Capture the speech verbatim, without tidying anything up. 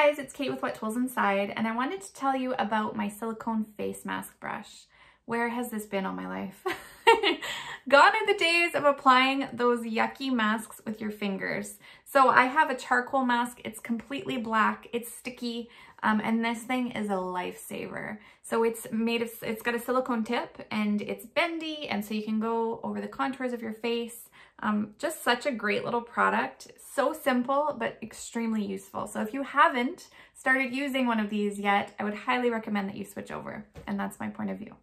guys, it's Kate with What Tools Inside, and I wanted to tell you about my silicone face mask brush. Where has this been all my life? Gone are the days of applying those yucky masks with your fingers. So I have a charcoal mask. It's completely black. It's sticky. Um, and this thing is a lifesaver. So it's made of, it's got a silicone tip and it's bendy. And so you can go over the contours of your face. Um, just such a great little product. So simple, but extremely useful. So if you haven't started using one of these yet, I would highly recommend that you switch over. And that's my point of view.